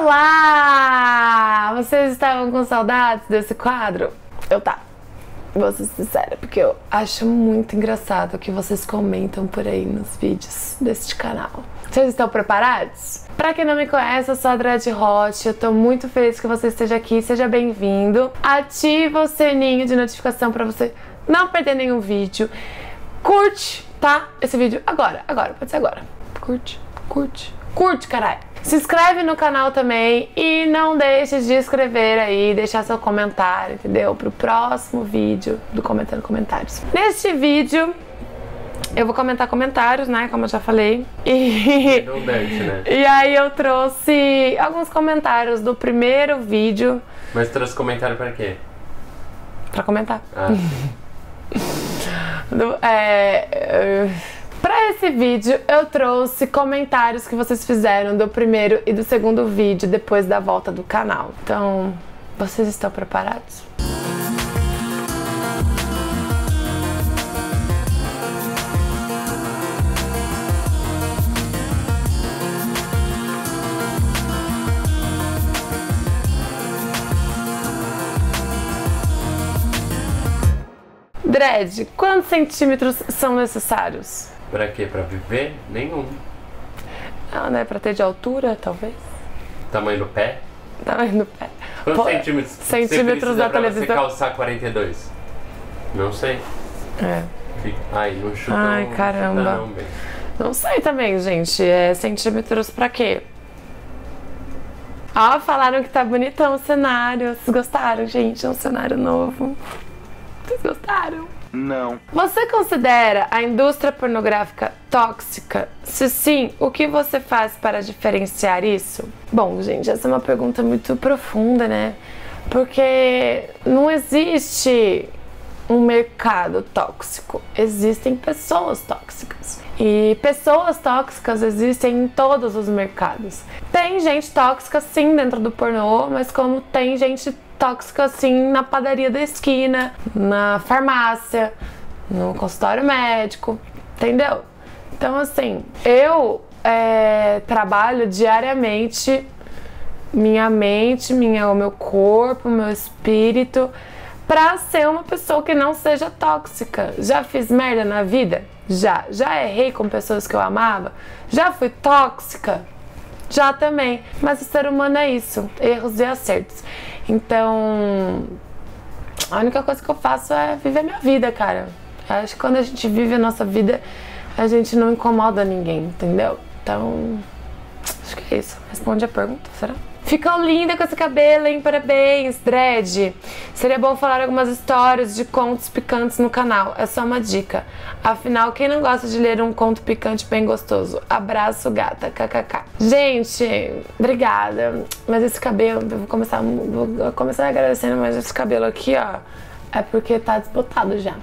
Olá! Vocês estavam com saudades desse quadro? Eu tá. Vou ser sincera, porque eu acho muito engraçado o que vocês comentam por aí nos vídeos deste canal. Vocês estão preparados? Pra quem não me conhece, eu sou a Dread Hot, eu tô muito feliz que você esteja aqui, seja bem-vindo. Ativa o sininho de notificação pra você não perder nenhum vídeo. Curte, tá? Esse vídeo agora, pode ser agora. Curte, caralho! Se inscreve no canal também e não deixe de escrever aí, deixar seu comentário, entendeu? Pro próximo vídeo do Comentando Comentários. Neste vídeo, eu vou comentar comentários, né? Como eu já falei. E aí eu trouxe alguns comentários do primeiro vídeo. Mas trouxe comentário pra quê? Pra comentar. Ah. Pra esse vídeo, eu trouxe comentários que vocês fizeram do primeiro e do segundo vídeo, depois da volta do canal. Então, vocês estão preparados? Dread, quantos centímetros são necessários? Pra quê? Pra viver? Nenhum. Ah, né? Pra ter de altura, talvez. Tamanho do pé? Tamanho do pé. Quantos centímetros da televisão? Pra você calçar 42? Não sei. É. Ai, não chuta. Ai, não, caramba. Não, bem. Não sei também, gente. É centímetros pra quê? Ó, falaram que tá bonitão o cenário. Vocês gostaram, gente? É um cenário novo. Vocês gostaram? Não. Você considera a indústria pornográfica tóxica? Se sim, o que você faz para diferenciar isso? Bom, gente, essa é uma pergunta muito profunda, né? Porque não existe um mercado tóxico. Existem pessoas tóxicas. E pessoas tóxicas existem em todos os mercados. Tem gente tóxica, sim, dentro do pornô, mas como tem gente tóxica assim na padaria da esquina, na farmácia, no consultório médico, entendeu? Então assim, eu trabalho diariamente minha mente, o meu corpo, o meu espírito pra ser uma pessoa que não seja tóxica. Já fiz merda na vida? Já. Já errei com pessoas que eu amava? Já fui tóxica? Já também. Mas o ser humano é isso, erros e acertos. Então, a única coisa que eu faço é viver a minha vida, cara. Eu acho que quando a gente vive a nossa vida, a gente não incomoda ninguém, entendeu? Então, acho que é isso. Responde a pergunta, será? Ficou linda com esse cabelo, hein? Parabéns, Dread. Seria bom falar algumas histórias de contos picantes no canal. É só uma dica. Afinal, quem não gosta de ler um conto picante bem gostoso? Abraço, gata. KKK. Gente, obrigada. Mas esse cabelo, eu vou começar agradecendo, mas esse cabelo aqui, ó, é porque tá desbotado já.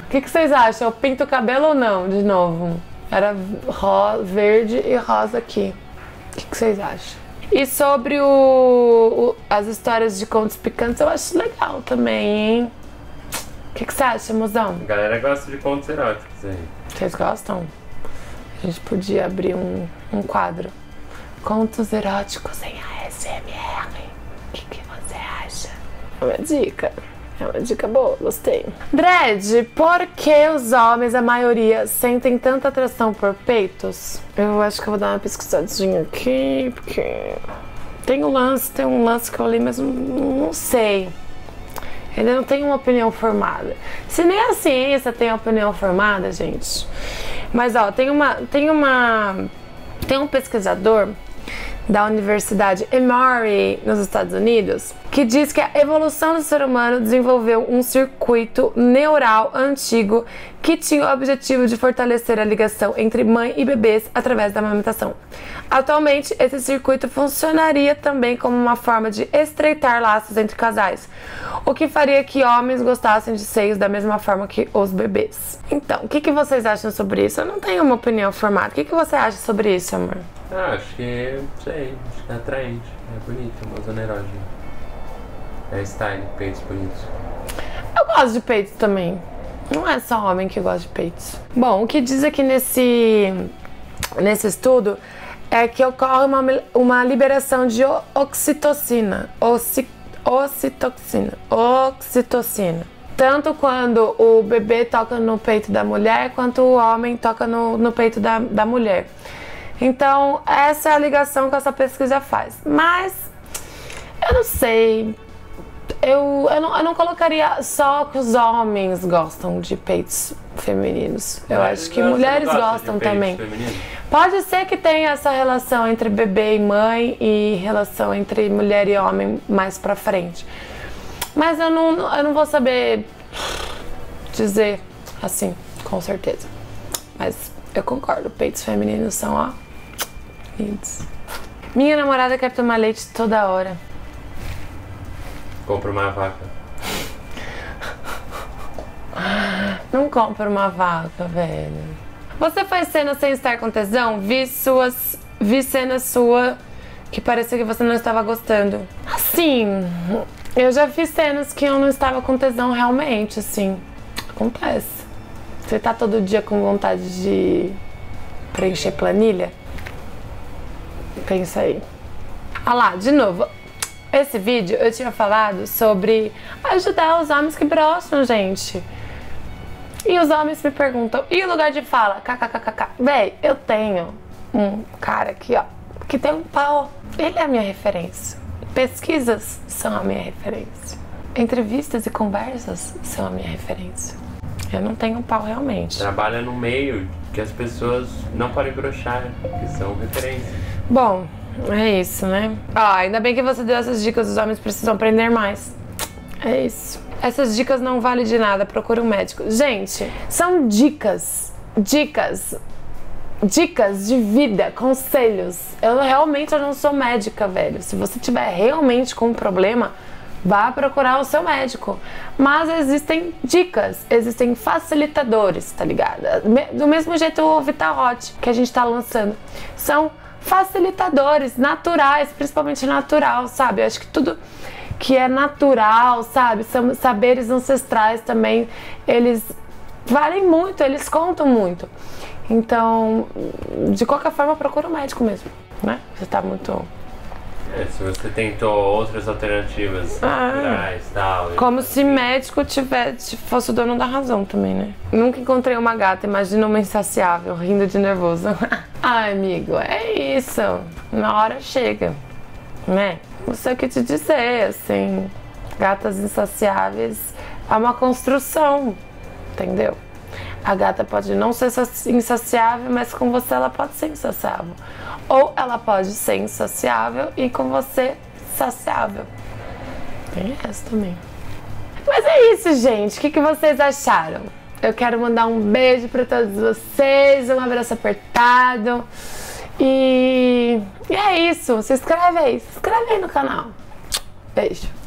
O que vocês acham? Eu pinto o cabelo ou não? De novo. Era verde e rosa aqui. O que vocês acham? E sobre as histórias de contos picantes, eu acho legal também, hein? O que você acha, mozão? A galera gosta de contos eróticos aí. Vocês gostam? A gente podia abrir um quadro. Contos eróticos em ASMR. O que você acha? É uma dica. É uma dica boa, gostei. Dread, por que os homens, a maioria, sentem tanta atração por peitos? Eu acho que eu vou dar uma pesquisadinha aqui, porque tem um lance que eu li, mas não sei. Ainda não tenho uma opinião formada. Se nem a ciência tem opinião formada, gente. Mas ó, tem um pesquisador da Universidade Emory, nos Estados Unidos, que diz que a evolução do ser humano desenvolveu um circuito neural antigo que tinha o objetivo de fortalecer a ligação entre mãe e bebês através da amamentação. Atualmente, esse circuito funcionaria também como uma forma de estreitar laços entre casais, o que faria que homens gostassem de seios da mesma forma que os bebês. Então, o que vocês acham sobre isso? Eu não tenho uma opinião formada. O que você acha sobre isso, amor? Ah, acho que, sei, acho que é atraente, é bonito, é uma zona erógena. É style, peitos bonitos. Eu gosto de peitos também, não é só homem que gosta de peitos. Bom, o que diz aqui nesse estudo é que ocorre uma liberação de oxitocina, tanto quando o bebê toca no peito da mulher, quanto o homem toca no peito da mulher. Então, essa é a ligação que essa pesquisa faz. Mas, eu não sei, eu não colocaria só que os homens gostam de peitos femininos. Eu acho que mulheres gostam também. Pode ser que tenha essa relação entre bebê e mãe e relação entre mulher e homem mais pra frente. Mas eu não vou saber dizer assim, com certeza. Mas eu concordo, peitos femininos são, ó, lindos. Minha namorada quer tomar leite toda hora. Compra uma vaca. Não compra uma vaca, velho. Você faz cena sem estar com tesão? Vi cena sua que parecia que você não estava gostando. Assim... eu já fiz cenas que eu não estava com tesão realmente, assim. Acontece. Você tá todo dia com vontade de preencher planilha? Pensa aí. Ah lá, de novo. Esse vídeo eu tinha falado sobre ajudar os homens que brocham, gente. E os homens me perguntam, e o lugar de fala? KKKKK. Véi, eu tenho um cara aqui, ó, que tem um pau. Ele é a minha referência. Pesquisas são a minha referência. Entrevistas e conversas são a minha referência. Eu não tenho um pau realmente. Trabalha no meio que as pessoas não podem brochar, que são referência. Bom, é isso, né? Ah, ainda bem que você deu essas dicas, os homens precisam aprender mais. É isso. Essas dicas não valem de nada, procura um médico. Gente, são dicas. Dicas de vida, conselhos. Eu não sou médica, velho. Se você tiver realmente com um problema, vá procurar o seu médico. Mas existem dicas, existem facilitadores, tá ligado? Do mesmo jeito o Vital Hot, que a gente tá lançando. São facilitadores naturais, principalmente natural, sabe? Eu acho que tudo que é natural, sabe? São saberes ancestrais também, eles valem muito, eles contam muito. Então, de qualquer forma, procura um médico mesmo, né? Você tá muito... é, se você tentou outras alternativas naturais, tal... Como se médico fosse o dono da razão também, né? Nunca encontrei uma gata, imagina uma insaciável, rindo de nervoso. Ai, amigo, é isso. Na hora chega, né? Não sei o que te dizer, assim... gatas insaciáveis é uma construção, entendeu? A gata pode não ser insaciável, mas com você ela pode ser insaciável. Ou ela pode ser insaciável e com você, saciável. Tem essa também. Mas é isso, gente. O que vocês acharam? Eu quero mandar um beijo pra todos vocês, um abraço apertado. E é isso. Se inscreve aí no canal. Beijo.